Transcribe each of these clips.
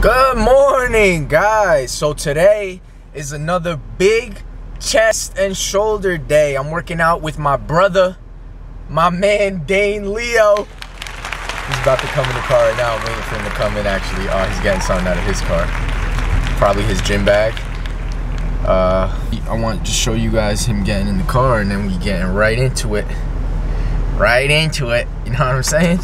Good morning, guys. So today is another big chest and shoulder day. I'm working out with my brother, my man Dane Leo. He's about to come in the car right now. I'm waiting for him to come in, actually. He's getting something out of his car, probably his gym bag. I want to show you guys him getting in the car, and then we getting right into it, you know what I'm saying?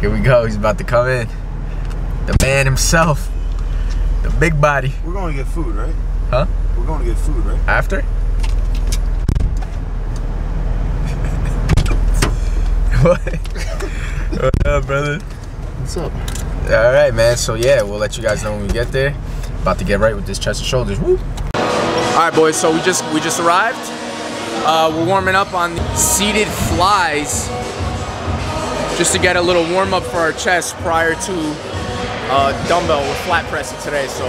Here we go. He's about to come in. The man himself, the big body. We're going to get food, right? Huh? We're going to get food, right? After? What? What up, brother? What's up? All right, man. So, yeah, we'll let you guys know when we get there. About to get right with this chest and shoulders. Woo! All right, boys. So we just arrived. We're warming up on seated flies just to get a little warm up for our chest prior to dumbbell. We're flat pressing today, so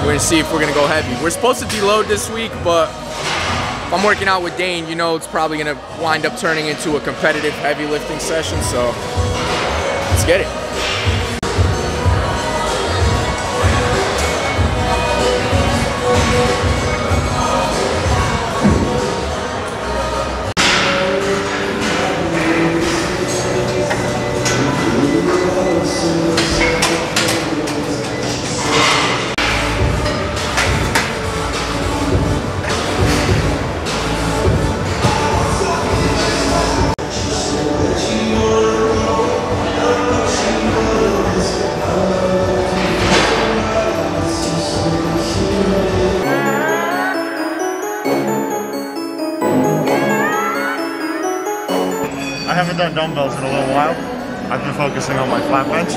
we're gonna see if we're gonna go heavy. We're supposed to deload this week, but if I'm working out with Dane, you know it's probably gonna wind up turning into a competitive heavy lifting session, so let's get it. I haven't done dumbbells in a little while. I've been focusing on my flat bench,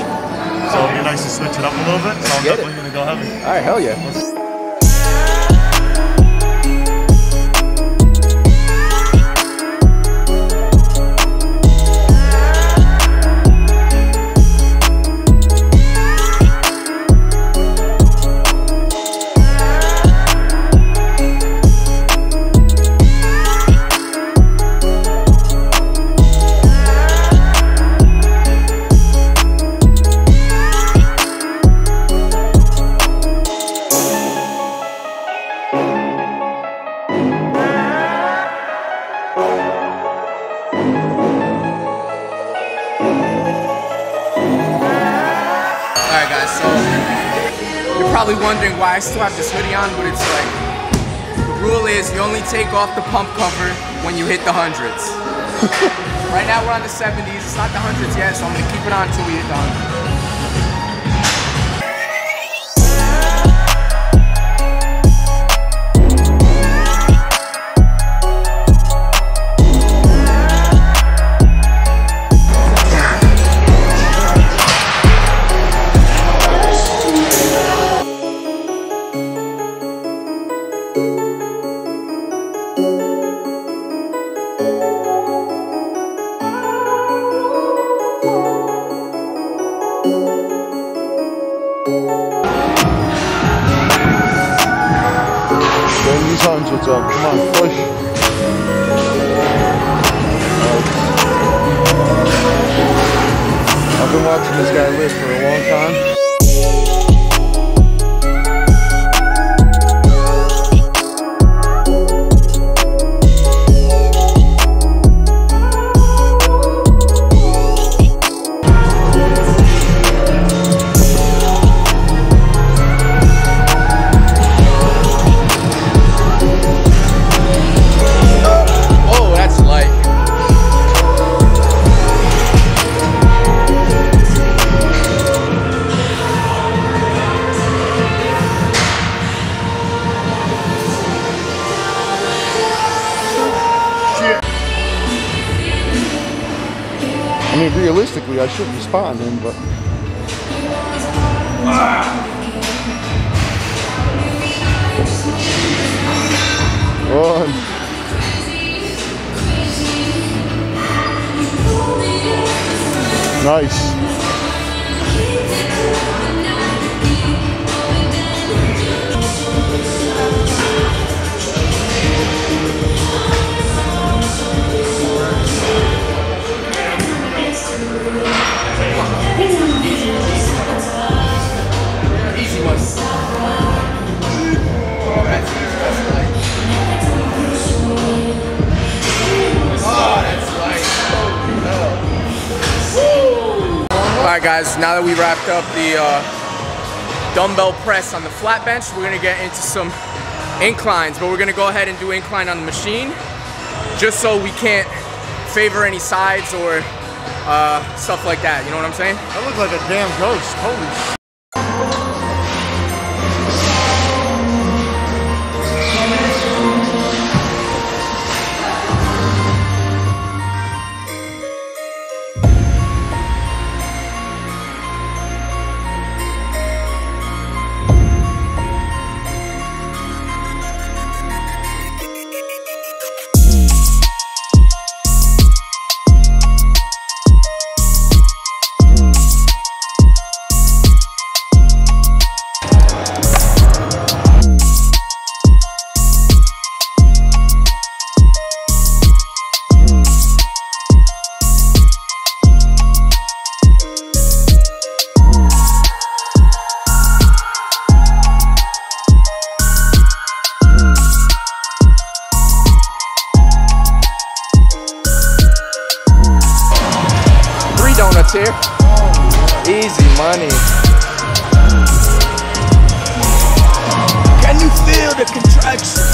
so it'll be nice to switch it up a little bit. So I'm definitely gonna go heavy. All right, hell yeah. Probably wondering why I still have this hoodie on, but it's like, the rule is you only take off the pump cover when you hit the hundreds. Right now we're on the 70s, it's not the hundreds yet, so I'm gonna keep it on until we hit the hundreds. Hundreds up, come on, push. I've been watching this guy lift for a long time. I mean, realistically, I shouldn't be spotting him, but... One. Nice. Come on. guys, now that we wrapped up the dumbbell press on the flat bench, we're gonna get into some inclines, but we're gonna go ahead and do incline on the machine just so we can't favor any sides or stuff like that, you know what I'm saying? That looks like a damn ghost, holy shit. Here. Easy money. Can you feel the contractions?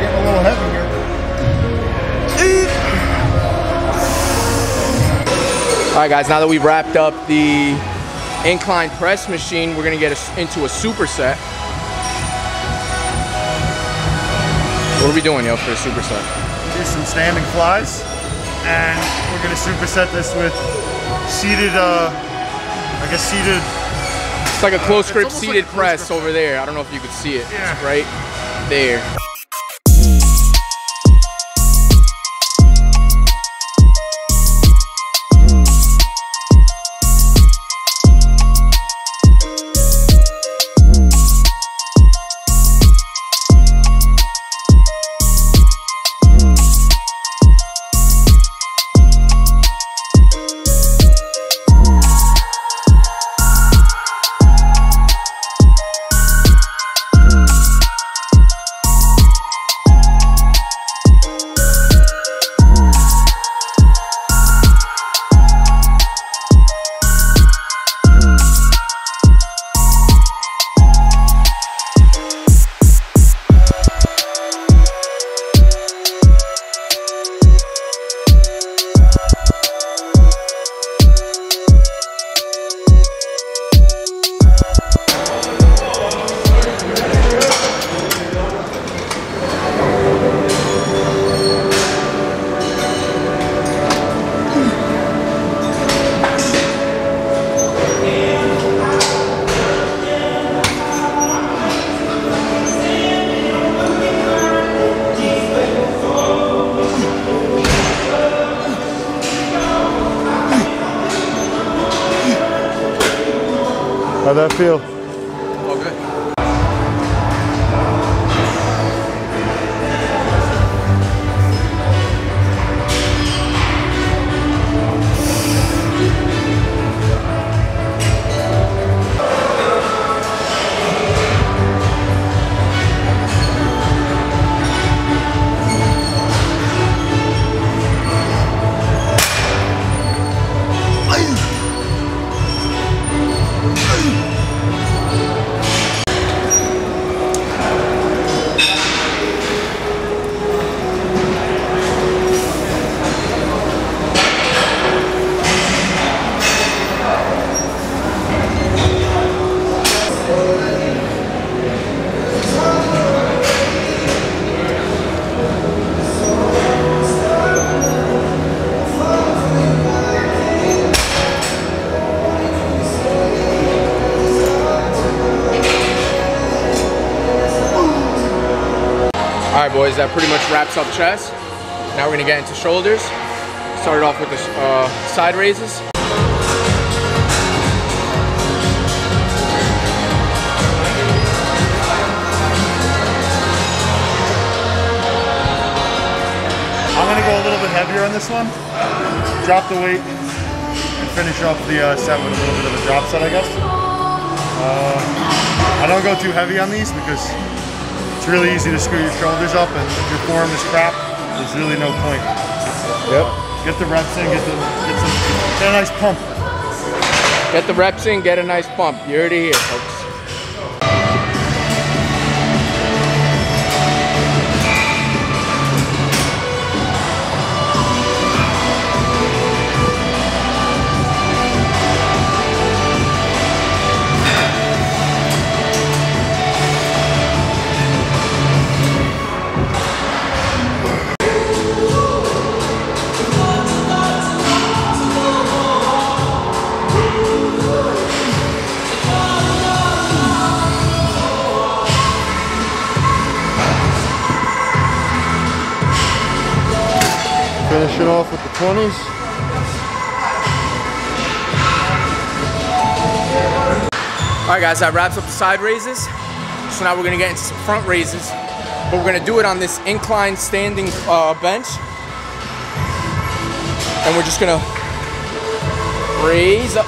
Getting a little heavy here. Alright guys, now that we've wrapped up the incline press machine, we're going to get into a superset. What are we doing, yo, for a superset? Do some standing flies, and we're gonna superset this with seated, seated. It's like a close grip seated press over there. I don't know if you could see it. Yeah. It's right there. How'd that feel? All good. Alright boys, that pretty much wraps up chest. Now we're gonna get into shoulders. Started off with the side raises. I'm gonna go a little bit heavier on this one. Drop the weight and finish off the set with a little bit of a drop set, I guess. I don't go too heavy on these because it's really easy to screw your shoulders up, and if your forearm is crap, there's really no point. Yep. Get the reps in, get a nice pump. Get the reps in, get a nice pump. You heard it here, folks. Finish it off with the 20s. All right, guys, that wraps up the side raises. So now we're gonna get into some front raises, but we're gonna do it on this incline standing bench. And we're just gonna raise up.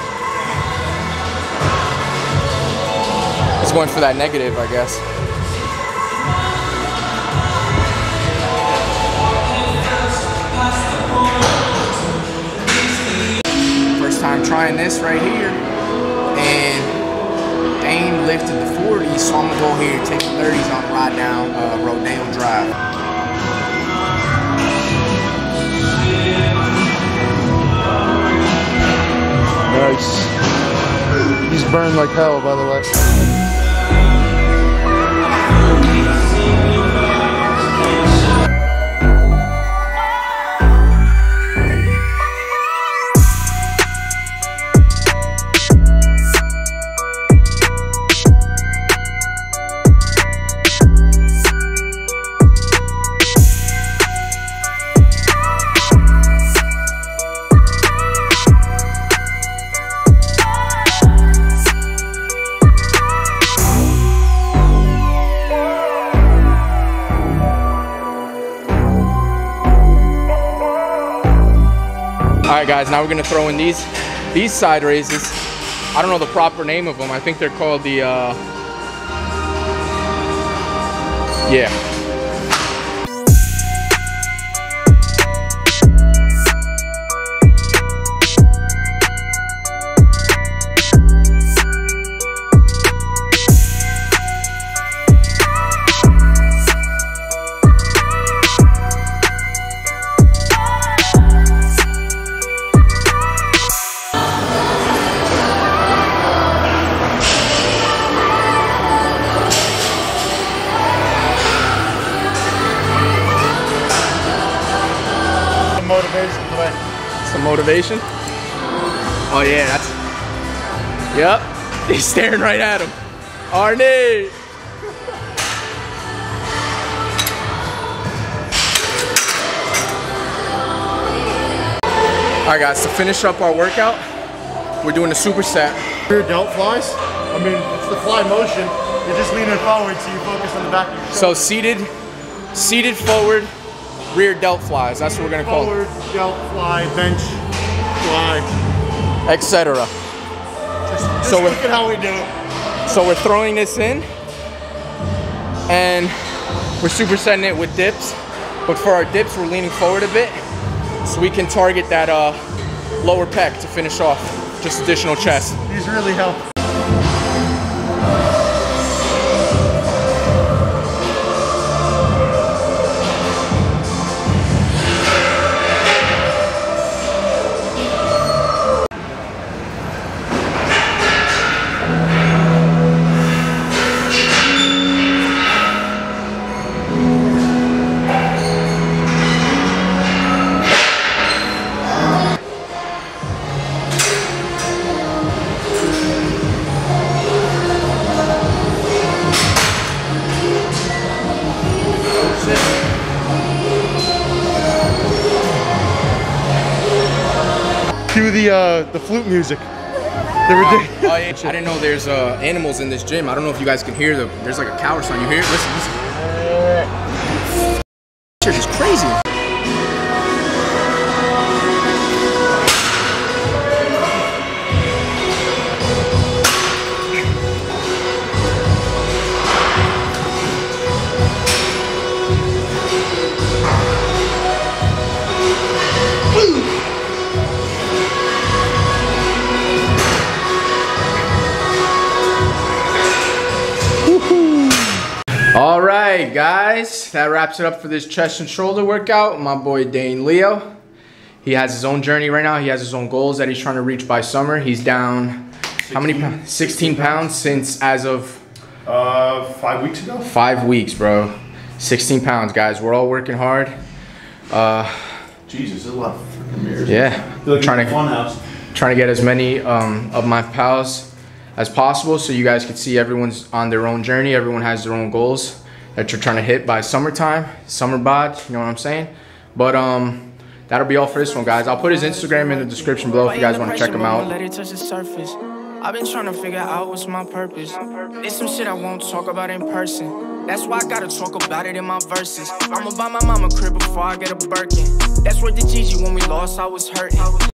It's going for that negative, I guess. I'm trying this right here, and Dane lifted the 40s, so I'm gonna go here and take the 30s on the ride down Rodale Drive. Nice. He's burned like hell, by the way. Alright guys, now we're going to throw in these side raises. I don't know the proper name of them. I think they're called the, yeah. Some motivation? Oh yeah, that's, yep, he's staring right at him. Arnie! Alright guys, to finish up our workout, we're doing a superset. Rear delt flies, I mean, it's the fly motion. You're just leaning forward so you focus on the back of your shoulder. So seated forward, rear delt flies, that's what we're gonna call it. Forward, delt fly, bench, fly, etc. Just so look at how we do it. So we're throwing this in, and we're supersetting it with dips. But for our dips, we're leaning forward a bit, so we can target that lower pec to finish off. Just additional chest. These really help. Cue the flute music. They were I didn't know there's animals in this gym. I don't know if you guys can hear them. There's like a cow or something. You hear it? Listen, listen. This church is crazy. Okay guys, that wraps it up for this chest and shoulder workout. My boy Dane Leo. He has his own journey right now. He has his own goals that he's trying to reach by summer. He's down 16, how many pounds? 16 pounds since as of 5 weeks ago. 5 weeks, bro. 16 pounds, guys. We're all working hard. Jesus, there's a lot of freaking mirrors. Yeah. Like trying to get as many of my pals as possible, so you guys can see everyone's on their own journey. Everyone has their own goals that you're trying to hit by summertime, summer bod, you know what I'm saying? But that'll be all for this one, guys. I'll put his Instagram in the description below if you guys want to check him out. Let it touch the surface. I've been trying to figure out what's my purpose. It's some shit I won't talk about in person. That's why I gotta talk about it in my verses. I'ma buy my mama crib before I get a Birkin. That's what the Gigi when we lost, I was hurting.